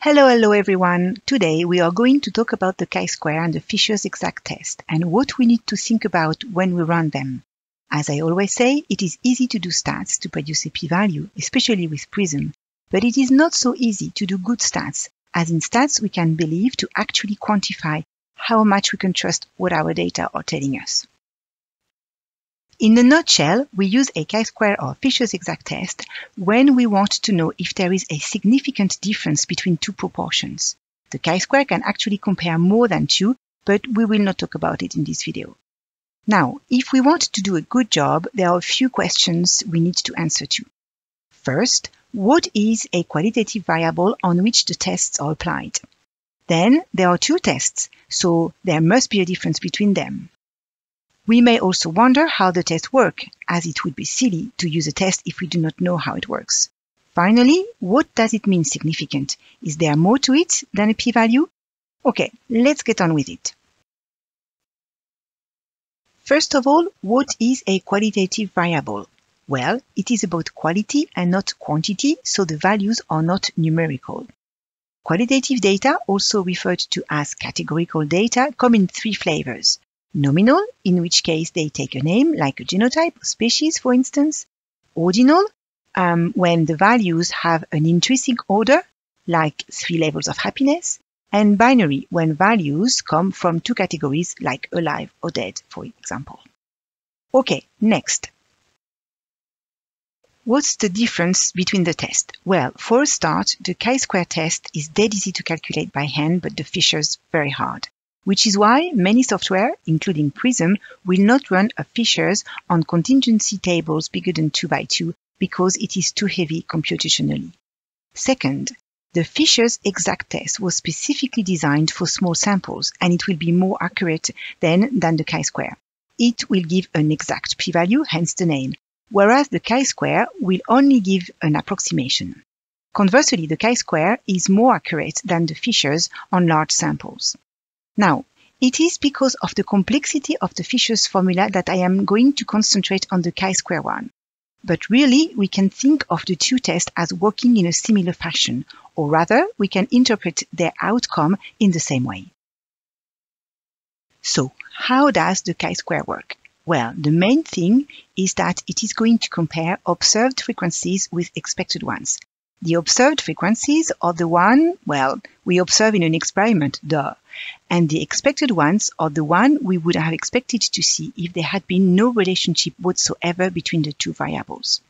Hello everyone! Today we are going to talk about the chi-square and the Fisher's exact test and what we need to think about when we run them. As I always say, it is easy to do stats to produce a p-value, especially with Prism, but it is not so easy to do good stats, as in stats we can believe to actually quantify how much we can trust what our data are telling us. In a nutshell, we use a chi-square or Fisher's exact test when we want to know if there is a significant difference between two proportions. The chi-square can actually compare more than two, but we will not talk about it in this video. Now, if we want to do a good job, there are a few questions we need to answer to. First, what is a qualitative variable on which the tests are applied? Then, there are two tests, so there must be a difference between them. We may also wonder how the tests work, as it would be silly to use a test if we do not know how it works. Finally, what does it mean significant? Is there more to it than a p-value? Okay, let's get on with it. First of all, what is a qualitative variable? Well, it is about quality and not quantity, so the values are not numerical. Qualitative data, also referred to as categorical data, come in three flavors. Nominal, in which case they take a name, like a genotype or species, for instance. Ordinal, when the values have an intrinsic order, like three levels of happiness. And binary, when values come from two categories, like alive or dead, for example. Okay, next. What's the difference between the tests? Well, for a start, the chi-square test is dead easy to calculate by hand, but the Fisher's very hard, which is why many software, including Prism, will not run a Fisher's on contingency tables bigger than 2x2 because it is too heavy computationally. Second, the Fisher's exact test was specifically designed for small samples, and it will be more accurate than the chi-square. It will give an exact p-value, hence the name, whereas the chi-square will only give an approximation. Conversely, the chi-square is more accurate than the Fisher's on large samples. Now, it is because of the complexity of the Fisher's formula that I am going to concentrate on the chi-square one. But really, we can think of the two tests as working in a similar fashion, or rather, we can interpret their outcome in the same way. So, how does the chi-square work? Well, the main thing is that it is going to compare observed frequencies with expected ones. The observed frequencies are the one, well, we observe in an experiment, duh. And the expected ones are the one we would have expected to see if there had been no relationship whatsoever between the two variables.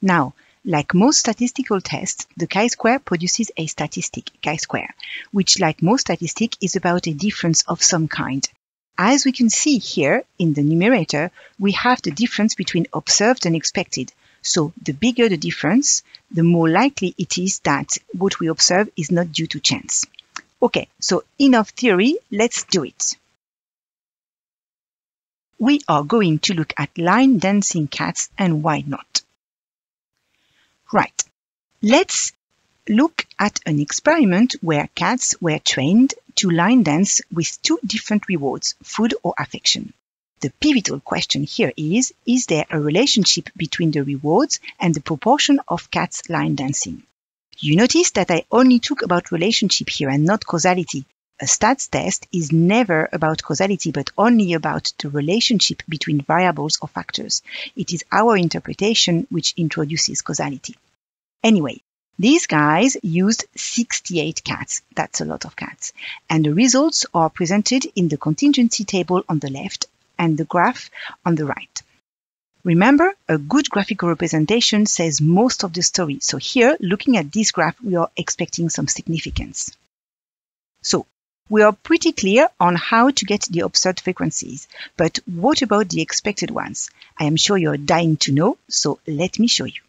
Now, like most statistical tests, the chi-square produces a statistic, chi-square, which, like most statistic, is about a difference of some kind. As we can see here, in the numerator, we have the difference between observed and expected. So, the bigger the difference, the more likely it is that what we observe is not due to chance. Okay, so enough theory, let's do it. We are going to look at line dancing cats and why not. Right, let's look at an experiment where cats were trained to line dance with two different rewards, food or affection. The pivotal question here is there a relationship between the rewards and the proportion of cats line dancing? You notice that I only talk about relationship here and not causality. A stats test is never about causality, but only about the relationship between variables or factors. It is our interpretation which introduces causality. Anyway, these guys used 68 cats, that's a lot of cats, and the results are presented in the contingency table on the left and the graph on the right. Remember, a good graphical representation says most of the story, so here, looking at this graph, we are expecting some significance. So, we are pretty clear on how to get the observed frequencies, but what about the expected ones? I am sure you are dying to know, so let me show you.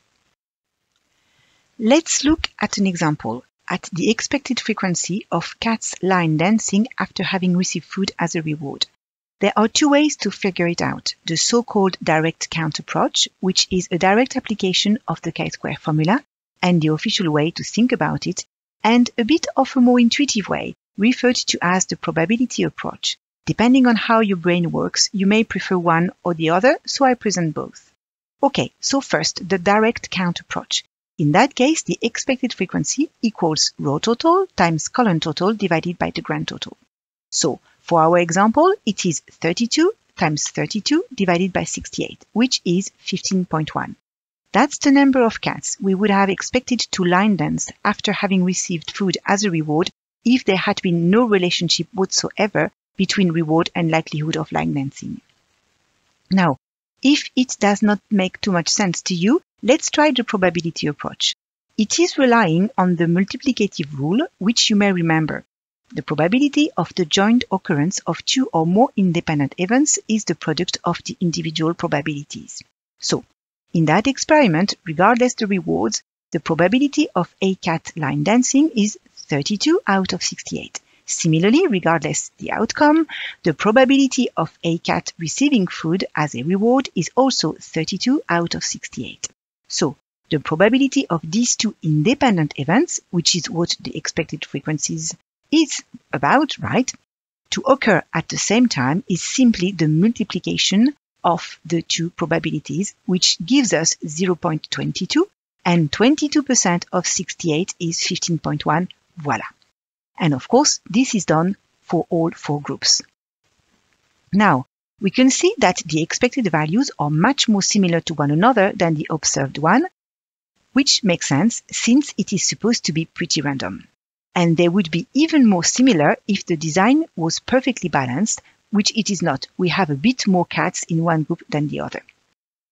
Let's look at an example, at the expected frequency of cats line dancing after having received food as a reward. There are two ways to figure it out, the so-called direct count approach, which is a direct application of the chi-square formula, and the official way to think about it, and a bit of a more intuitive way, referred to as the probability approach, Depending on how your brain works, you may prefer one or the other, so I present both. Okay, so first, the direct count approach. In that case, the expected frequency equals row total times column total divided by the grand total. So, for our example, it is 32 times 32 divided by 68, which is 15.1. That's the number of cats we would have expected to line dance after having received food as a reward if there had been no relationship whatsoever between reward and likelihood of line dancing. Now, if it does not make too much sense to you, let's try the probability approach. It is relying on the multiplicative rule, which you may remember. The probability of the joint occurrence of two or more independent events is the product of the individual probabilities. So, in that experiment, regardless the rewards, the probability of a cat line dancing is 32 out of 68. Similarly, regardless the outcome, the probability of a cat receiving food as a reward is also 32 out of 68. So, the probability of these two independent events, which is what the expected frequencies is about, right, to occur at the same time is simply the multiplication of the two probabilities, which gives us 0.22, and 22% of 68 is 15.1, voila. And of course, this is done for all four groups. Now, we can see that the expected values are much more similar to one another than the observed one, which makes sense since it is supposed to be pretty random. And they would be even more similar if the design was perfectly balanced, which it is not. We have a bit more cats in one group than the other.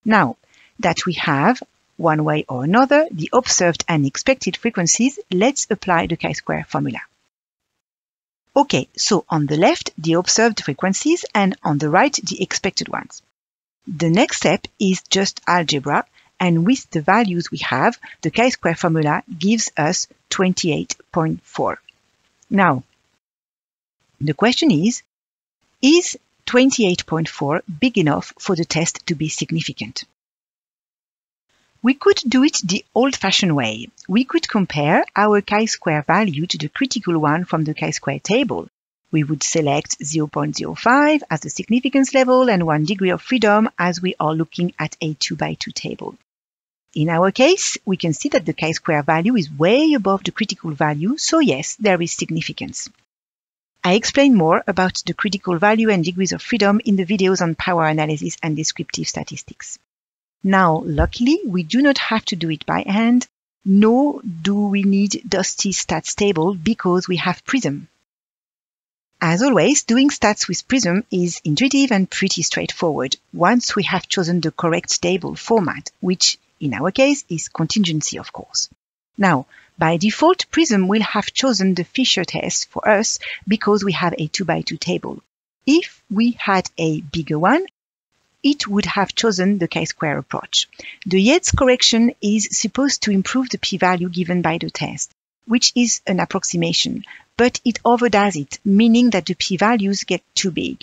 Now that we have, one way or another, the observed and expected frequencies, let's apply the chi-square formula. Okay, so on the left, the observed frequencies, and on the right, the expected ones. The next step is just algebra, and with the values we have, the chi-square formula gives us 28.4. Now, the question is 28.4 big enough for the test to be significant? We could do it the old-fashioned way. We could compare our chi-square value to the critical one from the chi-square table. We would select 0.05 as the significance level and 1 degree of freedom, as we are looking at a 2x2 table. In our case, we can see that the chi-square value is way above the critical value, so yes, there is significance. I explain more about the critical value and degrees of freedom in the videos on power analysis and descriptive statistics. Now, luckily, we do not have to do it by hand, nor do we need dusty stats table because we have Prism. As always, doing stats with Prism is intuitive and pretty straightforward once we have chosen the correct table format, which in our case is contingency, of course. Now, by default, Prism will have chosen the Fisher's test for us because we have a 2x2 table. If we had a bigger one, it would have chosen the chi-square approach. The Yates correction is supposed to improve the p-value given by the test, which is an approximation, but it overdoes it, meaning that the p-values get too big.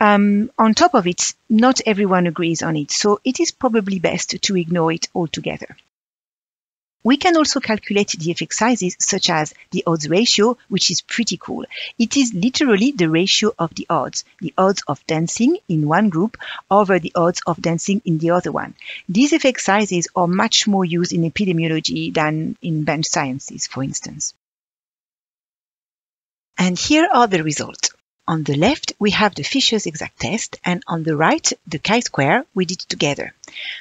On top of it, not everyone agrees on it, so it is probably best to ignore it altogether. We can also calculate the effect sizes, such as the odds ratio, which is pretty cool. It is literally the ratio of the odds of dancing in one group over the odds of dancing in the other one. These effect sizes are much more used in epidemiology than in bench sciences, for instance. And here are the results. On the left, we have the Fisher's exact test, and on the right, the chi-square we did together.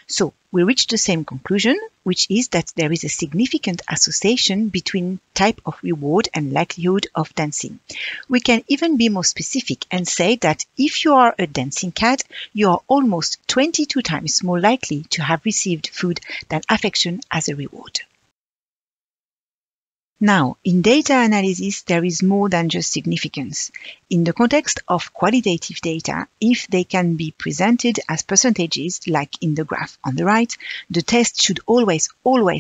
So, we reached the same conclusion, which is that there is a significant association between type of reward and likelihood of dancing. We can even be more specific and say that if you are a dancing cat, you are almost 22 times more likely to have received food than affection as a reward. Now, in data analysis, there is more than just significance. In the context of qualitative data, if they can be presented as percentages, like in the graph on the right, the test should always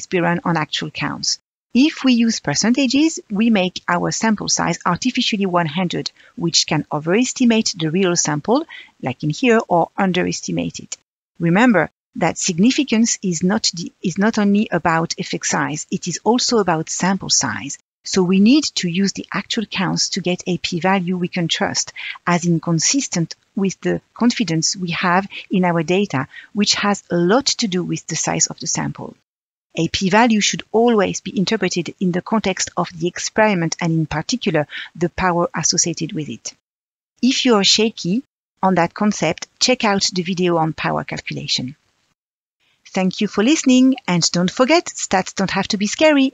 be run on actual counts. If we use percentages, we make our sample size artificially 100, which can overestimate the real sample, like in here, or underestimate it. Remember, that significance is not only about effect size, it is also about sample size. So we need to use the actual counts to get a p-value we can trust, as in consistent with the confidence we have in our data, which has a lot to do with the size of the sample. A p-value should always be interpreted in the context of the experiment and in particular, the power associated with it. If you are shaky on that concept, check out the video on power calculation. Thank you for listening, and don't forget, stats don't have to be scary.